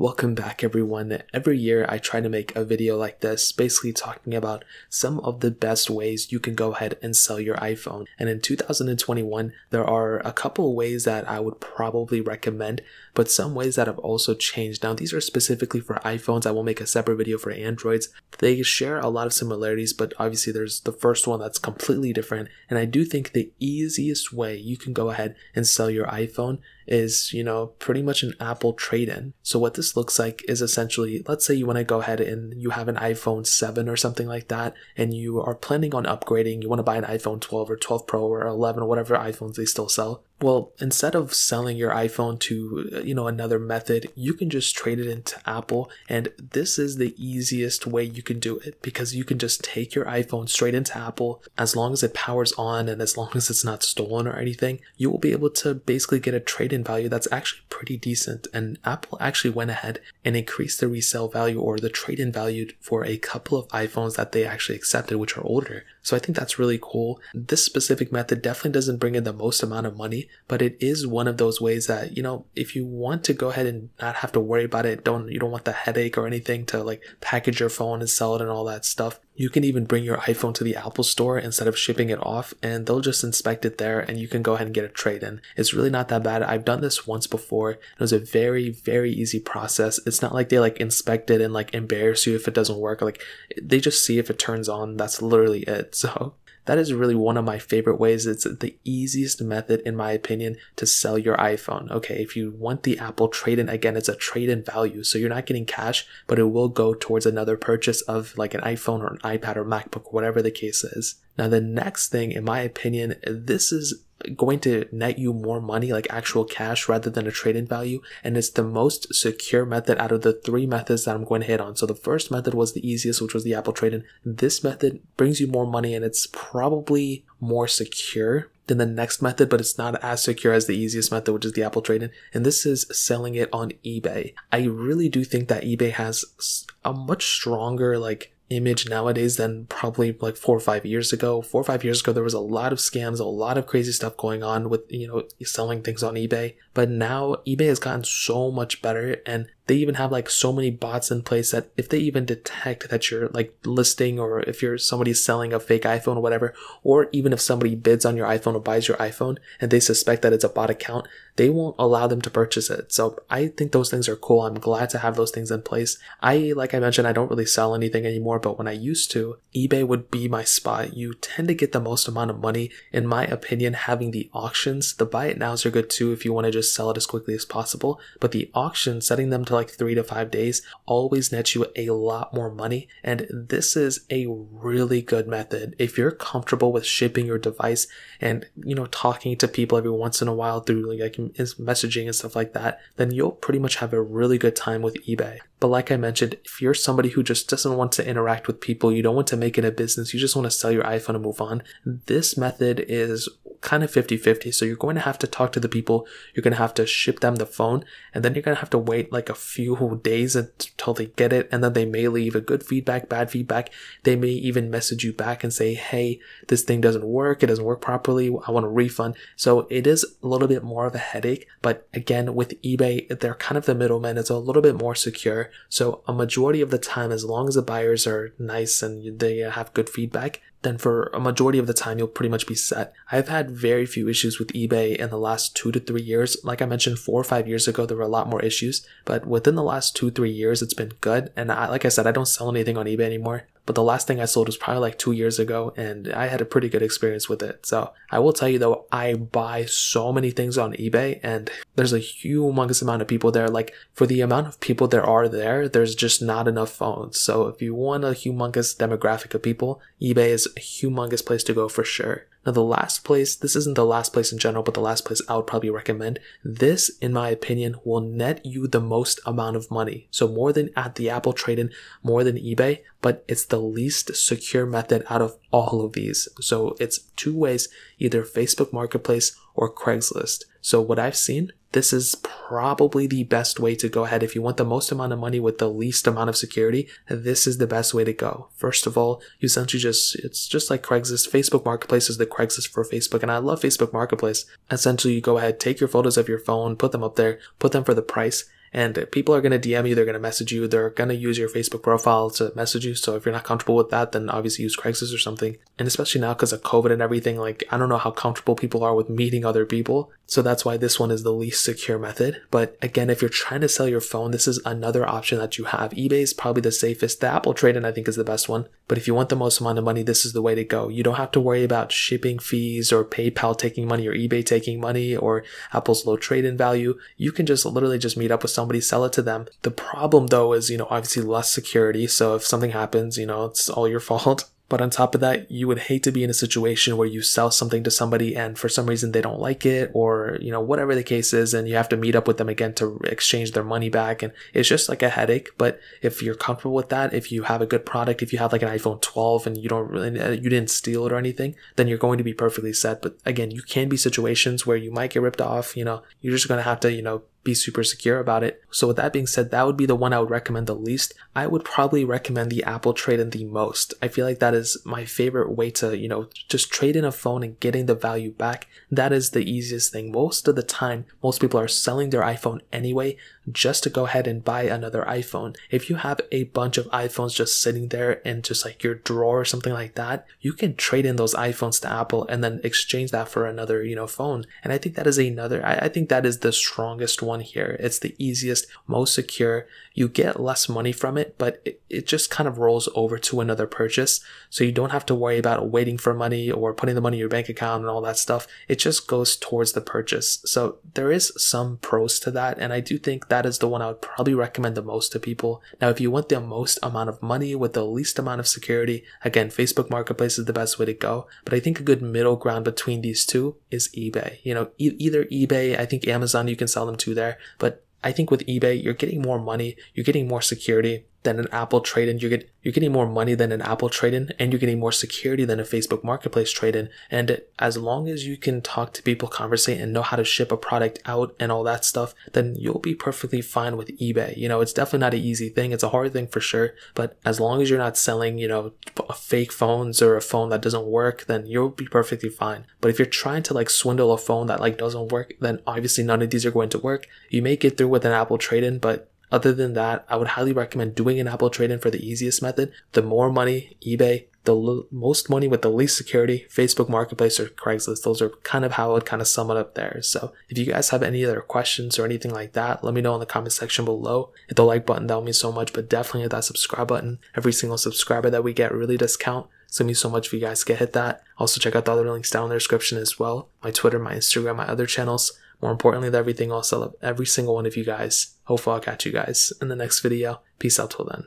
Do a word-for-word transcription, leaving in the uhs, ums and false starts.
Welcome back, everyone. Every year I try to make a video like this, basically talking about some of the best ways you can go ahead and sell your iPhone. And in two thousand twenty-one, there are a couple ways that I would probably recommend, but some ways that have also changed. Now, these are specifically for iPhones. I will make a separate video for Androids. They share a lot of similarities, but obviously there's the first one that's completely different. And I do think the easiest way you can go ahead and sell your iPhone is, you know, pretty much an Apple trade-in. So what this looks like is essentially, let's say you want to go ahead and you have an iPhone seven or something like that, and you are planning on upgrading, you want to buy an iPhone twelve or twelve Pro or eleven or whatever iPhones they still sell. Well, instead of selling your iPhone to, you know, another method, you can just trade it into Apple. And this is the easiest way you can do it, because you can just take your iPhone straight into Apple. As long as it powers on and as long as it's not stolen or anything, you will be able to basically get a trade-in value that's actually pretty decent. And Apple actually went ahead and increased the resale value or the trade-in value for a couple of iPhones that they actually accepted, which are older. So I think that's really cool. This specific method definitely doesn't bring in the most amount of money, but it is one of those ways that, you know, if you want to go ahead and not have to worry about it, don't you don't want the headache or anything to like package your phone and sell it and all that stuff. You can even bring your iPhone to the Apple store instead of shipping it off, and they'll just inspect it there and you can go ahead and get a trade-in. It's really not that bad. I've done this once before. It was a very, very easy process. It's not like they like inspect it and like embarrass you if it doesn't work. Like they just see if it turns on. That's literally it. So that is really one of my favorite ways. It's the easiest method, in my opinion, to sell your iPhone. Okay, if you want the Apple trade-in, again, it's a trade-in value. So you're not getting cash, but it will go towards another purchase of like an iPhone or an iPad or MacBook, whatever the case is. Now, the next thing, in my opinion, this is going to net you more money, like actual cash rather than a trade-in value, and it's the most secure method out of the three methods that I'm going to hit on. So the first method was the easiest, which was the Apple trade-in. This method brings you more money and it's probably more secure than the next method, but it's not as secure as the easiest method, which is the Apple trade-in, and this is selling it on eBay. I really do think that eBay has a much stronger like image nowadays than probably like four or five years ago. Four or five years ago, there was a lot of scams, a lot of crazy stuff going on with, you know, selling things on eBay. But now eBay has gotten so much better, and they even have like so many bots in place that if they even detect that you're like listing, or if you're somebody's selling a fake iPhone or whatever, or even if somebody bids on your iPhone or buys your iPhone and they suspect that it's a bot account, they won't allow them to purchase it. So I think those things are cool. I'm glad to have those things in place. I, like I mentioned, I don't really sell anything anymore, but when I used to, eBay would be my spot. You tend to get the most amount of money, in my opinion, having the auctions. The buy it nows are good too if you want to just sell it as quickly as possible, but the auctions, setting them to like like three to five days always nets you a lot more money, and this is a really good method if you're comfortable with shipping your device and, you know, talking to people every once in a while through like messaging and stuff like that. Then you'll pretty much have a really good time with eBay. But like I mentioned, if you're somebody who just doesn't want to interact with people, you don't want to make it a business, you just want to sell your iPhone and move on, this method is kind of fifty fifty. So you're going to have to talk to the people, you're going to have to ship them the phone, and then you're going to have to wait like a few days until they get it, and then they may leave a good feedback, bad feedback. They may even message you back and say, hey, this thing doesn't work, it doesn't work properly, I want a refund. So it is a little bit more of a headache, but again, with eBay, they're kind of the middleman. It's a little bit more secure. So a majority of the time, as long as the buyers are nice and they have good feedback, then for a majority of the time, you'll pretty much be set. I've had very few issues with eBay in the last two to three years. Like I mentioned, four or five years ago, there were a lot more issues, but within the last two, three years, it's been good. And I, like I said, I don't sell anything on eBay anymore, but the last thing I sold was probably like two years ago, and I had a pretty good experience with it. So I will tell you though, I buy so many things on eBay, and there's a humongous amount of people there. Like for the amount of people there are there, there's just not enough phones. So if you want a humongous demographic of people, eBay is a humongous place to go for sure. Now the last place, this isn't the last place in general, but the last place I would probably recommend, this in my opinion will net you the most amount of money. So more than at the Apple trade-in, more than eBay, but it's the least secure method out of all of these. So it's two ways, either Facebook Marketplace or Craigslist. So what I've seen, this is probably the best way to go ahead. If you want the most amount of money with the least amount of security, this is the best way to go. First of all, you essentially just, it's just like Craigslist. Facebook Marketplace is the Craigslist for Facebook, and I love Facebook Marketplace. Essentially, you go ahead, take your photos of your phone, put them up there, put them for the price, and people are going to D M you, they're going to message you, they're going to use your Facebook profile to message you. So if you're not comfortable with that, then obviously use Craigslist or something. And especially now because of COVID and everything, like I don't know how comfortable people are with meeting other people. So that's why this one is the least secure method. But again, if you're trying to sell your phone, this is another option that you have. eBay is probably the safest. The Apple trade-in I think is the best one. But if you want the most amount of money, this is the way to go. You don't have to worry about shipping fees or PayPal taking money or eBay taking money or Apple's low trade-in value. You can just literally just meet up with somebody, sell it to them. The problem though is, you know, obviously less security. So if something happens, you know, it's all your fault. But on top of that, you would hate to be in a situation where you sell something to somebody and for some reason they don't like it, or, you know, whatever the case is, and you have to meet up with them again to exchange their money back. And it's just like a headache. But if you're comfortable with that, if you have a good product, if you have like an iPhone twelve and you don't really, you didn't steal it or anything, then you're going to be perfectly set. But again, you can be situations where you might get ripped off, you know, you're just going to have to, you know, be super secure about it. So with that being said, that would be the one I would recommend the least. I would probably recommend the Apple trade-in the most. I feel like that is my favorite way to, you know, just trade in a phone and getting the value back. That is the easiest thing. Most of the time, most people are selling their iPhone anyway, just to go ahead and buy another iPhone. If you have a bunch of iPhones just sitting there in just like your drawer or something like that, you can trade in those iPhones to Apple and then exchange that for another, you know, phone. And I think that is another, I, I think that is the strongest one here. It's the easiest, most secure. You get less money from it, but it, it just kind of rolls over to another purchase. So you don't have to worry about waiting for money or putting the money in your bank account and all that stuff. It just goes towards the purchase. So there is some pros to that. And I do think that That is the one I would probably recommend the most to people. Now, if you want the most amount of money with the least amount of security, again, Facebook Marketplace is the best way to go. But I think a good middle ground between these two is eBay. You know, e either eBay, I think Amazon, you can sell them to there. But I think with eBay, you're getting more money, you're getting more security than an Apple trade-in. You're, get, you're getting more money than an Apple trade-in, and you're getting more security than a Facebook Marketplace trade-in. And as long as you can talk to people, conversate, and know how to ship a product out and all that stuff, then you'll be perfectly fine with eBay. You know, it's definitely not an easy thing. It's a hard thing for sure. But as long as you're not selling, you know, fake phones or a phone that doesn't work, then you'll be perfectly fine. But if you're trying to like swindle a phone that like doesn't work, then obviously none of these are going to work. You may get through with an Apple trade-in, but other than that, I would highly recommend doing an Apple trade-in for the easiest method. The more money, eBay. The most money with the least security, Facebook Marketplace or Craigslist. Those are kind of how I would kind of sum it up there. So if you guys have any other questions or anything like that, let me know in the comment section below. Hit the like button, that would mean so much, but definitely hit that subscribe button. Every single subscriber that we get really discount. So it means so much if you guys get hit that. Also check out the other links down in the description as well. My Twitter, my Instagram, my other channels. More importantly than everything else, I love every single one of you guys. Hopefully I'll catch you guys in the next video. Peace out till then.